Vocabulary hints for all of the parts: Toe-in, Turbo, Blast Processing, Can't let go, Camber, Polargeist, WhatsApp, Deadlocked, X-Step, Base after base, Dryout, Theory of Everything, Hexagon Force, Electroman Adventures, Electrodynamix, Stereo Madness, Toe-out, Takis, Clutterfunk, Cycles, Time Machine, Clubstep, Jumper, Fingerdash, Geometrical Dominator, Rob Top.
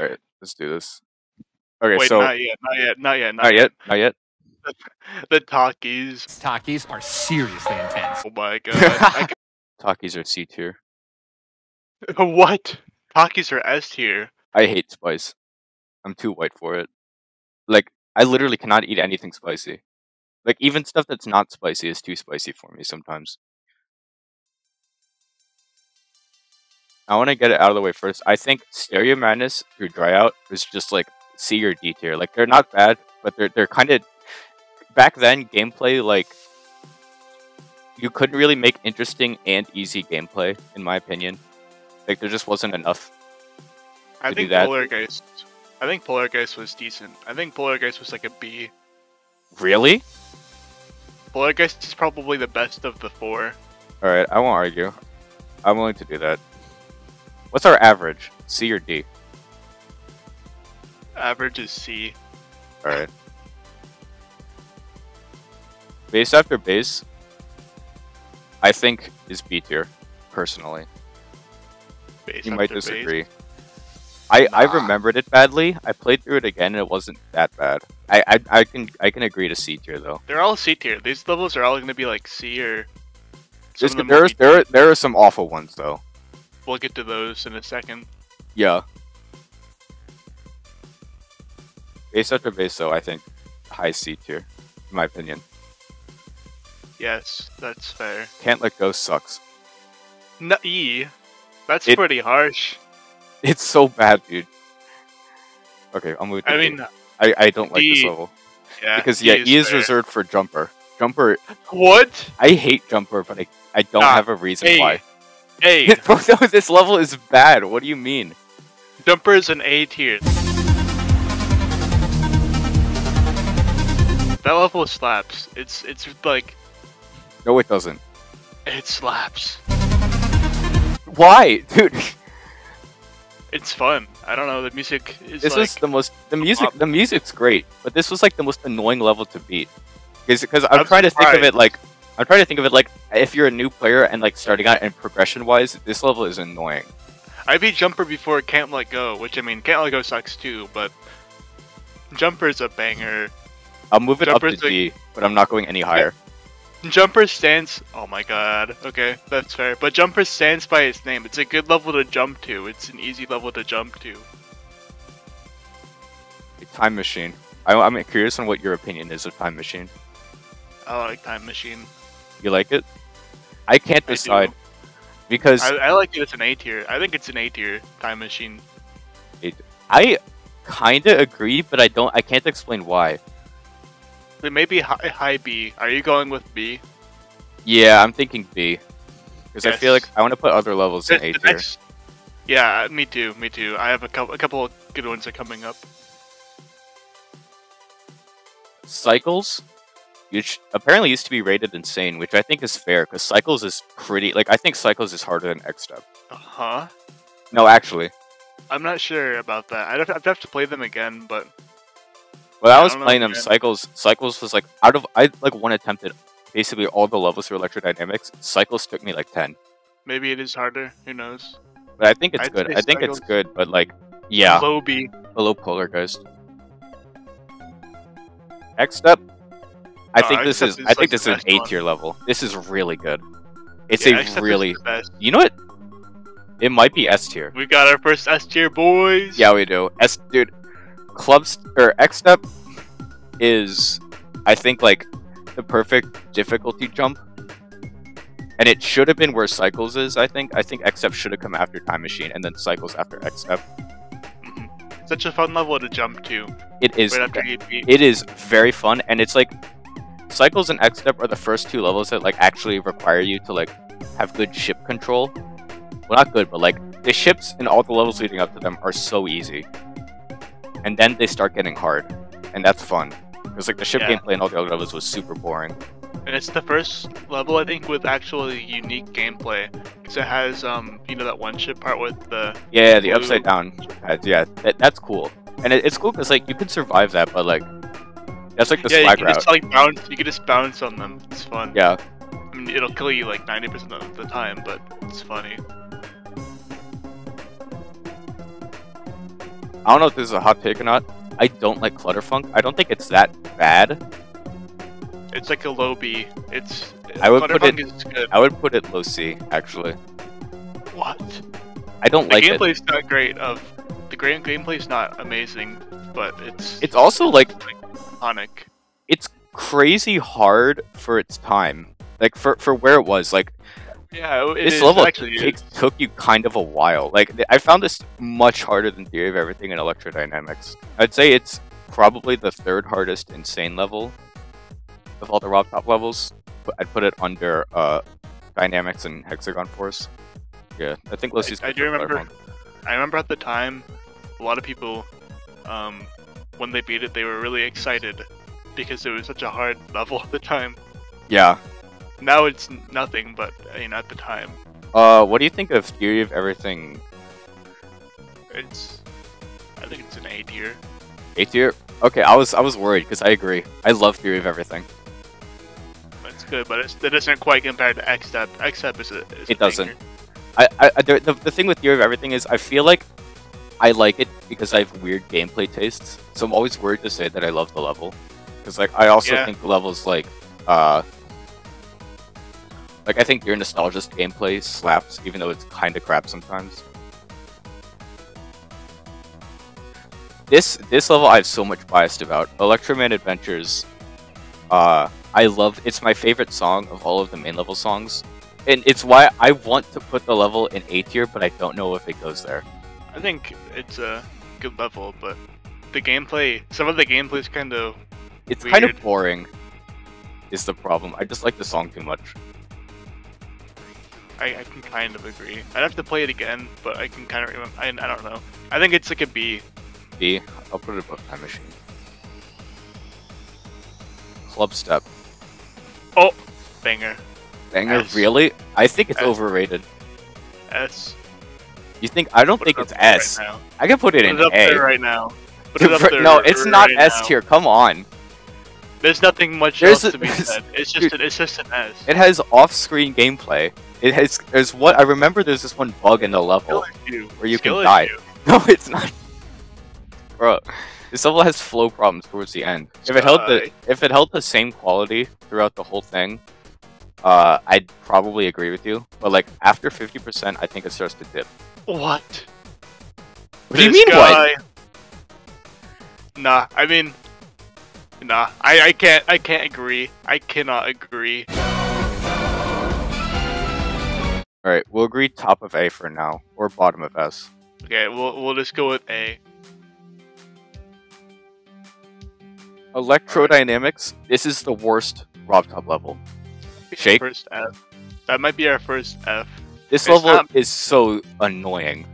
All right, let's do this. Okay, wait, so not yet. The Takis. Takis are seriously intense. Oh my god. Takis are C tier. What? Takis are S tier. I hate spice. I'm too white for it. Like, I literally cannot eat anything spicy. Like, even stuff that's not spicy is too spicy for me sometimes. I want to get it out of the way first. I think Stereo Madness through Dryout is just like C or D tier. Like, they're not bad, but they're kind of... Back then, gameplay, like... You couldn't really make interesting and easy gameplay, in my opinion. Like, there just wasn't enough to do that. I think Polargeist was decent. I think Polargeist was like a B. Really? Polargeist is probably the best of the four. Alright, I won't argue. I'm willing to do that. What's our average? C or D? Average is C. Alright. Base After Base, I think, is B tier, personally. You might disagree. I remembered it badly. I played through it again and it wasn't that bad. I can agree to C tier though. They're all C tier. These levels are all going to be like C or... There are some awful ones though. We'll get to those in a second. Yeah. Base After Base though, I think high C tier, in my opinion. Yes, that's fair. Can't Let Go sucks. No, E. That's pretty harsh. It's so bad, dude. Okay, I'll move to I don't like this level. Yeah, because, yeah, E is reserved for Jumper. Jumper... What? I hate Jumper, but I don't have a reason why. A! Bro, no, this level is bad. What do you mean? Jumper is an A tier. That level slaps. It's like... No, it doesn't. It slaps. Why? Dude... It's fun. I don't know. The music is. This was the most. The music. The music's great, but this was like the most annoying level to beat. Because I'm trying to think of it like. I'm trying to think of it like if you're a new player and like starting out and progression wise, this level is annoying. I beat Jumper before Can't Let Go, which I mean, Can't Let Go sucks too, but Jumper's a banger. I'll move it up to D, but I'm not going any higher. Jumper stands... Oh my god. Okay, that's fair. But Jumper stands by its name. It's a good level to jump to. It's an easy level to jump to. A Time Machine. I'm curious on what your opinion is of Time Machine. I like Time Machine. You like it? I can't decide. Because... I like it as an A tier. I think it's an A tier, Time Machine. I kinda agree, but I can't explain why. It may be high B. Are you going with B? Yeah, I'm thinking B. Because I feel like I want to put other levels in A tier. Yeah, me too, me too. I have a couple of good ones that are coming up. Cycles, which apparently used to be rated insane, which I think is fair, because Cycles is pretty... Like, I think Cycles is harder than X-Step. Uh-huh. No, actually. I'm not sure about that. I'd have to play them again, but... When I was playing them, Cycles was like, out of, I like one attempted basically all the levels through Electrodynamix, Cycles took me like 10. Maybe it is harder, who knows. But I think it's good, I think it's good, but like, yeah. Low B. Below Polargeist. X-Step, I think this is an A tier level. This is really good. It's a really, you know what? It might be S tier. We got our first S tier, boys! Yeah, we do. S, dude. X-Step is, I think, like, the perfect difficulty jump. And it should have been where Cycles is, I think. I think X-Step should have come after Time Machine, and then Cycles after X-Step. Such a fun level to jump to. It is. Right after EP. It is very fun, and it's like, Cycles and X-Step are the first two levels that, like, actually require you to, like, have good ship control. Well, not good, but, like, the ships in all the levels leading up to them are so easy. And then they start getting hard, and that's fun. Because like the ship gameplay and all the other levels was super boring. And it's the first level I think with actually unique gameplay, because it has you know that one ship part with the blue... upside down. Yeah, that's cool, and it's cool because like you can survive that, but like that's like the swag route. Just, like, bounce. You can just bounce on them. It's fun. Yeah, I mean it'll kill you like 90% of the time, but it's funny. I don't know if this is a hot take or not. I don't like Clutterfunk. I don't think it's that bad. It's like a low B. It's I would put it low C, actually. What? I don't like it. The gameplay's not great. The gameplay's not amazing, but it's also like iconic. It's crazy hard for its time. Like for where it was, like yeah, this level took you kind of a while. Like I found this much harder than Theory of Everything and Electrodynamix. I'd say it's probably the third hardest insane level of all the Rob Top levels. But I'd put it under Dynamix and Hexagon Force. Yeah, I think Lucy's. I do remember. I remember at the time, a lot of people, when they beat it, they were really excited because it was such a hard level at the time. Yeah. Now it's nothing, but I mean, at the time. What do you think of Theory of Everything? I think it's an A tier. A tier? Okay, I was worried because I agree. I love Theory of Everything. That's good, but it doesn't quite compare to X-Step. X-Step is a doesn't. The thing with Theory of Everything is I feel like I like it because I have weird gameplay tastes, so I'm always worried to say that I love the level because like I also think the level's like I think your nostalgist gameplay slaps even though it's kind of crap sometimes. This level I have so much biased about. Electroman Adventures, I love. It's my favorite song of all of the main level songs. And it's why I want to put the level in A tier, but I don't know if it goes there. I think it's a good level, but the gameplay, some of the gameplay is kind of weird. Kind of boring is the problem. I just like the song too much. I can kind of agree. I'd have to play it again, but I can kind of remember. I don't know. I think it's like a B. B? I'll put it above Time Machine. Clubstep. Oh! Banger. Banger, S. Really? I think it's S. Overrated. S. You think? I don't think it's S. Right, I can put it in up A there right now. Put it up there. No, it's not right S tier. Come on. There's nothing much else to be said. It's just it's just an S. It has off-screen gameplay. It has. There's what I remember. There's this one bug in the level where you can die. No, it's not. Bro, this level has flow problems towards the end. If it held the same quality throughout the whole thing. I'd probably agree with you, but like after 50%, I think it starts to dip. What? What do you mean what? Nah, I mean, nah. I can't agree. I cannot agree. All right, we'll agree top of A for now, or bottom of S. Okay, we'll just go with A. Electrodynamix. Right. This is the worst Rob Top level. Shake. First F. That might be our first F. This level is so annoying.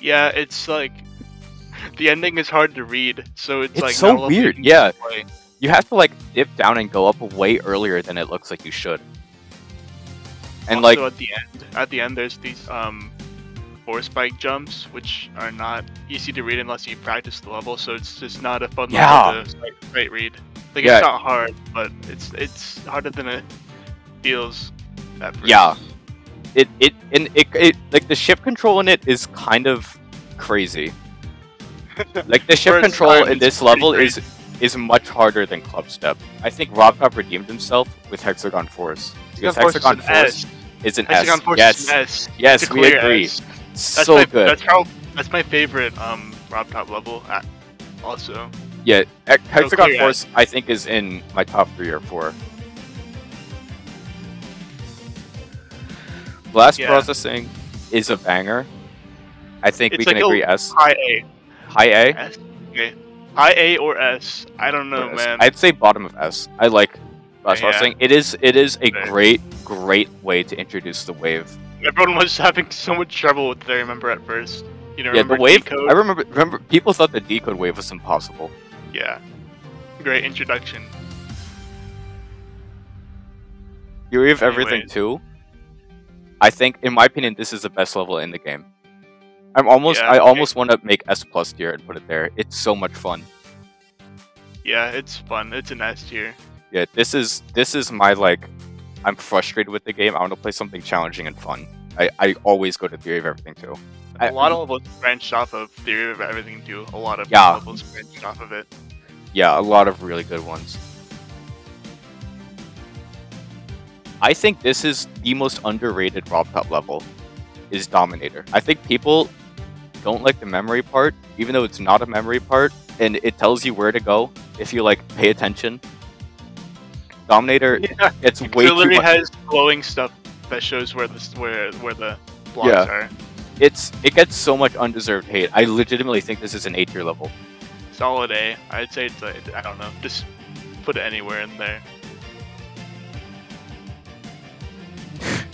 Yeah, it's like the ending is hard to read, so it's like so weird. Yeah, you have to like dip down and go up way earlier than it looks like you should. And also, like at the end, there's these force spike jumps, which are not easy to read unless you practice the level. So it's just not a fun level to straight read. Like it's not hard, but it's harder than it feels. At first. Yeah, it like the ship control in it is kind of crazy. Like the ship control in this level is much harder than Clubstep. I think Rob Top redeemed himself with Hexagon Force. Because Hexagon Force is an S. Hexagon Force is an S. Yes, we agree. So good. That's my favorite Rob Top level. Also. Yeah, Hexagon Force, I think, is in my top 3 or 4. Blast Processing is a banger. I think we can agree S. High A. High A? S. Okay. High A or S. I don't know, man. I'd say bottom of S. I like Blast Processing. It is a great way to introduce the wave. Everyone was having so much trouble with it, I remember, at first. You know, yeah, the wave, decode? I remember people thought the decode wave was impossible. Yeah. Great introduction. Theory of Everything 2. I think, in my opinion, this is the best level in the game. I almost want to make S plus tier and put it there. It's so much fun. Yeah, it's fun. It's an S tier. Yeah, this is my like. I'm frustrated with the game. I want to play something challenging and fun. I always go to Theory of Everything 2. A lot of levels branch off of Theory of Everything too. A lot of levels branch off of it. Yeah, a lot of really good ones. I think this is the most underrated Rob Top level, is Dominator. I think people don't like the memory part, even though it's not a memory part, and it tells you where to go if you like pay attention. Dominator, it's way too much. It literally has glowing stuff that shows where the blocks are. It gets so much undeserved hate. I legitimately think this is an 8-tier level. Solid A. I'd say it's like, I don't know, just put it anywhere in there. Oh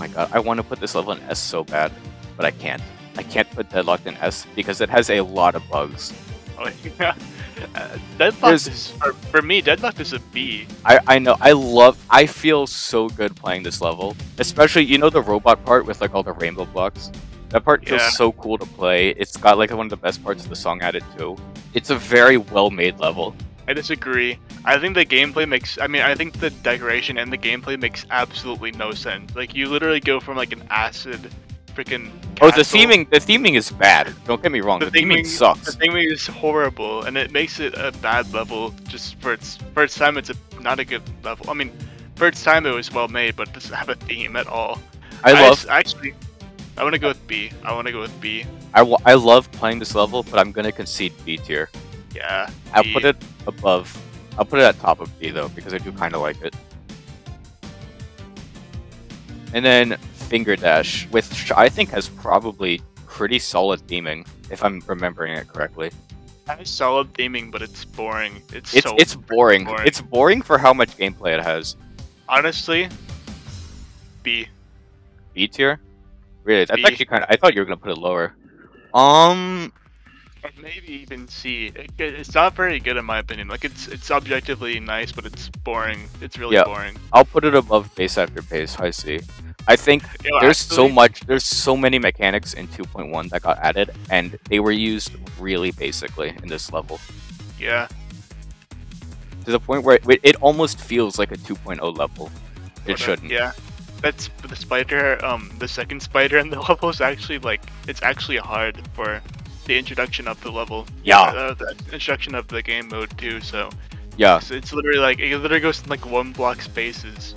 my god, I want to put this level in S so bad, but I can't. I can't put Deadlocked in S because it has a lot of bugs. Oh yeah. Deadlocked is, for me, Deadlocked is a B. I know, I feel so good playing this level. Especially, you know, the robot part with like all the rainbow blocks? That part feels so cool to play. It's got like one of the best parts of the song added too. It's a very well-made level. I disagree. I think the gameplay makes, I think the decoration and the gameplay makes absolutely no sense. Like, you literally go from like an acid freaking castle. Oh, the theming is bad. Don't get me wrong, the theming sucks. The theming is horrible, and it makes it a bad level. Just for its first time, it's not a good level. I mean, first time it was well made, but it doesn't have a theme at all. I want to go with B. I want to go with B. I love playing this level, but I'm going to concede B tier. Yeah, B. I'll put it above. I'll put it at top of B though, because I do kind of like it. And then Fingerdash, which I think has probably pretty solid theming, if I'm remembering it correctly. It has solid theming, but it's boring. It's boring. It's boring for how much gameplay it has. Honestly, B. B tier? Really? That's actually kind of. I thought you were gonna put it lower. Maybe even C. It's not very good in my opinion. Like it's objectively nice, but it's boring. It's really boring. I'll put it above Base After Base. High C. I think there's so many mechanics in 2.1 that got added, and they were used really basically in this level. Yeah. To the point where it almost feels like a 2.0 level. It shouldn't. Yeah. That's the spider. The second spider in the level is actually like hard for the introduction of the level. Yeah. The introduction of the game mode too. So. Yeah. So it's literally like it literally goes in like one block spaces.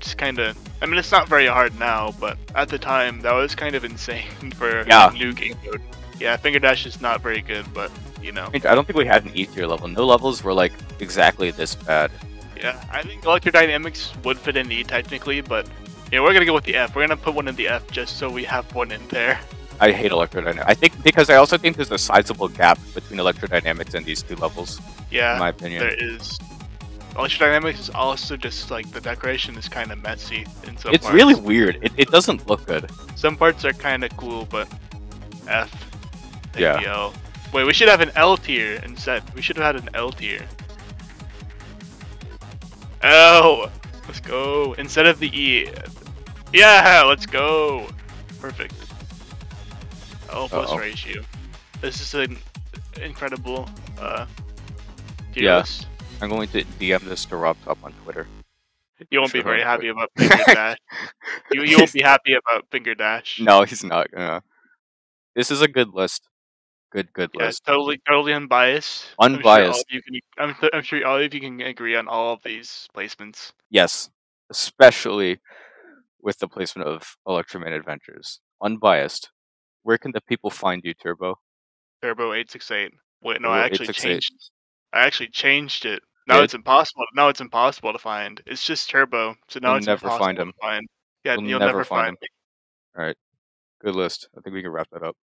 Just kind of. I mean, it's not very hard now, but at the time, that was kind of insane for a new game mode. Yeah, Fingerdash is not very good, but, you know. I don't think we had an E tier level. No levels were, like, exactly this bad. Yeah, I think Electrodynamix would fit in E technically, but, you know, we're going to go with the F. We're going to put one in the F just so we have one in there. I hate Electrodynamix. I think, because I also think there's a sizable gap between Electrodynamix and these two levels. Yeah, in my opinion. There is. Electrodynamix is also just like the decoration is kind of messy in some parts. It's really weird. It doesn't look good. Some parts are kind of cool, but F. Yeah. L. Wait, we should have an L tier instead. We should have had an L tier. L. Let's go. Instead of the E. Yeah, let's go. Perfect. L plus ratio. This is an incredible tier list. I'm going to DM this to Rob Top on Twitter. You won't be very happy about Fingerdash. you won't be happy about Fingerdash. No, he's not. This is a good list. Good list. Totally unbiased. Unbiased. I'm sure all of you can agree on all of these placements. Yes, especially with the placement of Electroman Adventures. Unbiased. Where can the people find you, Turbo? Turbo 868. Wait, no, Turbo I actually changed. I actually changed it. Now it's impossible. Now it's impossible to find. It's just Turbo. So now it's impossible to find. Yeah, you'll never find him. All right. Good list. I think we can wrap that up.